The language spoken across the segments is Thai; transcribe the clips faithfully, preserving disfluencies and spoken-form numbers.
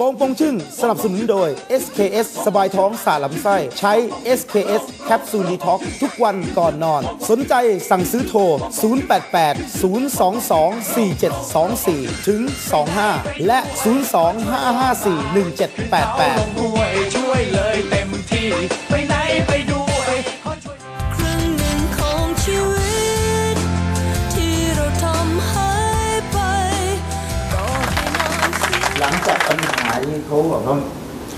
โปงโปงชึ่งสนับสนุนโดย เอส เค เอส สบายท้องสารลำไส้ใช้ เอส เค เอส แคปซูลดีท็อกซ์ทุกวันก่อนนอนสนใจสั่งซื้อโทรศูนย์ แปด แปด ศูนย์ สอง สอง สี่ เจ็ด สอง สี่ถึงสองห้าและศูนย์ สอง ห้า ห้า สี่ หนึ่ง เจ็ด แปด แปดช่วยช่วยเลยเต็มที่ไปไหนไปดูครั้งหนึ่งของชีวิตที่เราทำหายไปก็ให้นอนเสียหลังจากปัญหาที่เขาบอกว่า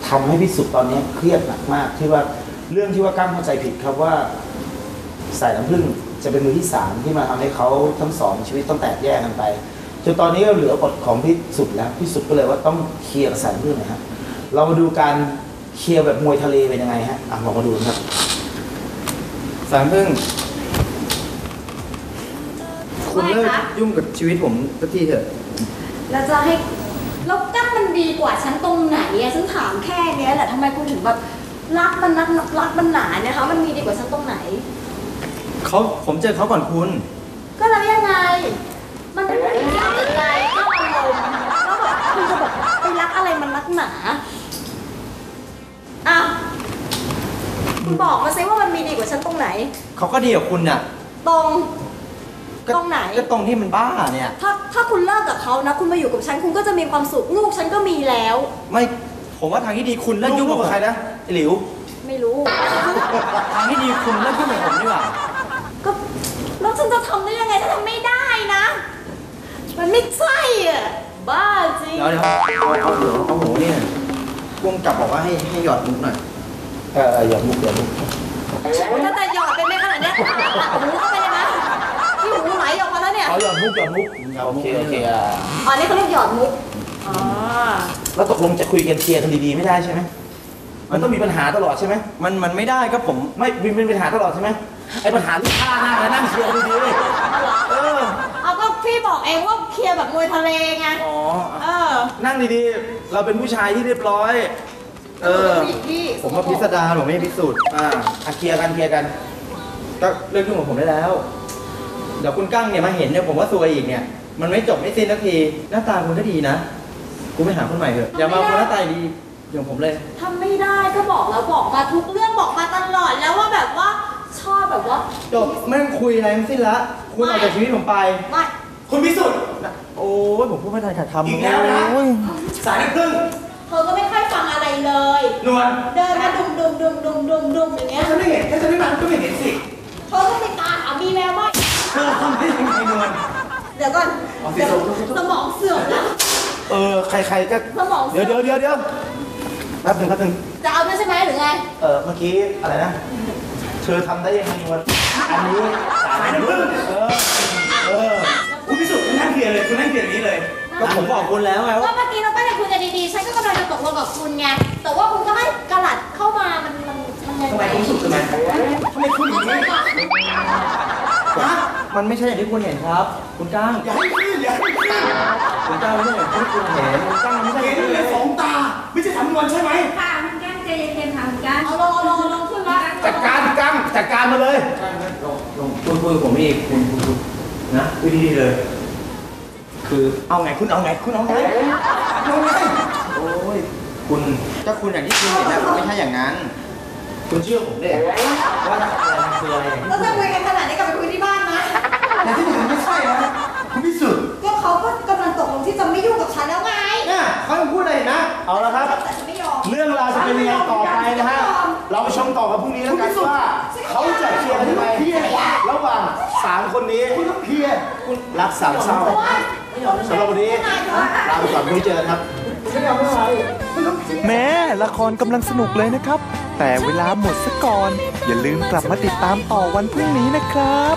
ทำให้พี่สุดตอนนี้เครียดหนักมากที่ว่าเรื่องที่ว่าก้างเข้าใจผิดครับว่าสายน้ำพึ่งจะเป็นมือที่สามที่มาทำให้เขาทั้งสองชีวิตต้องแตกแยกกันไปจนตอนนี้ก็เหลืออดของพี่สุดแล้วพี่สุดก็เลยว่าต้องเคลียร์สายน้ำพึ่งนะครับเรามาดูการเคลียร์แบบมวยทะเลเป็นยังไงฮะอ่ะลองมาดูครับสายน้ำผึ้งคุณเลิกยุ่งกับชีวิตผมสักทีเถอะแล้วจะให้ลบกั้งมันดีกว่าฉันตรงไหนอะฉันถามแค่นี้แหละทำไมคุณถึงแบบรักมันนักรักมันหนาเนี่ยคะมันมีดีกว่าฉันตรงไหนเขาผมเจอเขาก่อนคุณก็แล้วยังไงมันเป็นยังไงก็มันลมก็แบบคุณจะบอกไปรักอะไรมันรักหนาอ้าวคุณบอกมาซิว่ามันมีดีกว่าฉันตรงไหนเขาก็ดีกว่าคุณน่ะตรงตรงไหนก็ตรงที่มันบ้าเนี่ยถ้าถ้าคุณเลิกกับเขานะคุณมาอยู่กับฉันคุณก็จะมีความสุขลูกฉันก็มีแล้วไม่ผมว่าทางที่ดีคุณเลิกยุ่งกับใครนะหลิวไม่รู้ทางที่ดีคุณเลิกยุ่งกับผมดีกว่าก็แล้วฉันจะทำได้ยังไงฉันทำไม่ได้นะมันไม่ใช่อะบ้าจริงเดี๋ยวเดี๋ยวเอาหนูเอาหนูเนี่ยกวงกลับบอกว่าให้ให้หยอดมุกหน่อยเออหยอดมุกหยอดมุกถ้าแต่หยอดไปไม่ขนาดนี้หูเข้าไปเลยนะที่หูไหลออกมาแล้วเนี่ยเอาหยอดมุกหยอดมุกโอเคโอเคอ่ะอ๋อนี่เขาเรียกหยอดมุกอ๋อแล้วตกลงจะคุยกันเคลียร์กันดีๆไม่ได้ใช่ไหมมันต้องมีปัญหาตลอดใช่ไหมมันมันไม่ได้ก็ผมไม่มีปัญหาตลอดใช่ไหมไอ้ปัญหาที่ฆ่าหน้านั่งเคลียร์ดีๆเออเอาก็พี่บอกเองว่าเคลียร์แบบมวยทะเลไงอ๋อเออนั่งดีๆเราเป็นผู้ชายที่เรียบร้อยเออผมว่าพิสดารผมไม่พิสูจน์อ่าเคลียร์กันเคลียร์กันก็เรื่องยุ่งของผมได้แล้วเดี๋ยวคุณกั้งเนี่ยมาเห็นเนี่ยผมว่าซวยอีกเนี่ยมันไม่จบไม่สิ้นสักทีหน้าตาคุณก็ดีนะคุณไปหาคนใหม่เถอะอย่ามาคนหน้าตาดีอย่างผมเลยทำไม่ได้ก็บอกแล้วบอกมาทุกเรื่องบอกมาตลอดแล้วว่าแบบว่าชอบแบบว่าจบไม่ต้องคุยอะไรทั้งสิ้นละคุณออกจากชีวิตผมไปไม่คุณพิสูจน์โอ้ยผมพูดไม่ทันขาดคำอีกแล้วนะสายน้ำผึ้งเธอก็ไม่ค่อยฟังอะไรเลยนวลเดินมาดุมดุมดุมดุมดุมดุมอย่างเงี้ยถ้าไม่เห็นถ้าจะไม่มาก็ไม่เห็นสิเธอก็ไม่ตาหามีแววไม่เธอทำได้ยังไงนวลเดี๋ยวก่อนสมองเสื่อมนะเออใครๆก็สมองเดี๋ยวเดี๋ยวเดี๋ยวเดี๋ยวแป๊บนึงแป๊บนึงจะเอาด้วยใช่ไหมหรือไงเออเมื่อกี้อะไรนะเธอทำได้ยังไงวะอันนี้สายน้ำผึ้งเออเออคุณพิสูจน์คุณนั่งเขียนเลยคุณนั่งเขียนนี้เลยก็ผมบอกคุณแล้วไงว่าเมื่อกี้เราก็ได้คุยกันดีๆฉันก็กำลังจะตกลงกับคุณไงแต่ว่าคุณก็ให้กลัดเข้ามามันมันมันยังไงทำไมคุณสุดทำไมทำไมคุณอย่างนี้มันไม่ใช่อย่างที่คุณเห็นครับคุณก้างอย่าให้ขึ้นอย่าให้ขึ้นคุณก้างไม่ใช่อย่างที่คุณเห็นคุณก้างไม่ใช่เห็นเลยสองตาไม่ใช่ทำนวลใช่ไหมค่ะคุณก้างใจเย็นๆค่ะคุณก้างเอาลองลองลองขึ้นมาจัดการคุณก้างจัดการมาเลยใช่ไหมลองลองคุณคุยผมเองคุณคุณนะคุยดีๆเลยคือเอาไงคุณเอาไงคุณเอาไงเอาไงโอ้ยคุณถ้าคุณอย่างที่คุณเห็นนะมันไม่ใช่อย่างนั้นคุณเชื่อผมดิว่าอะไรคืออะไรเราจะคุยกันขนาดนี้กลับไปคุยที่บ้านไหมแต่ที่มันไม่ใช่นะคุณพิสูจน์ก็เขาก็กำลังตกลงที่จะไม่ยุ่งกับฉันแล้วไงเนี่ยเขาพูดอะไรนะเอาละครับเรื่องราวจะเป็นยังไงต่อไปนะฮะเราไปชมต่อกับพรุ่งนี้แล้วกันว่าเขาจะเคลียร์ยังไงระหว่างสามคนนี้คุณต้องเคลียร์คุณรักสามเศร้าสำหรับวันนี้ลาไปก่อนไม่เจอกันครับแม้ละครกำลังสนุกเลยนะครับแต่เวลาหมดซะก่อนอย่าลืมกลับมาติดตามต่อวันพรุ่งนี้นะครับ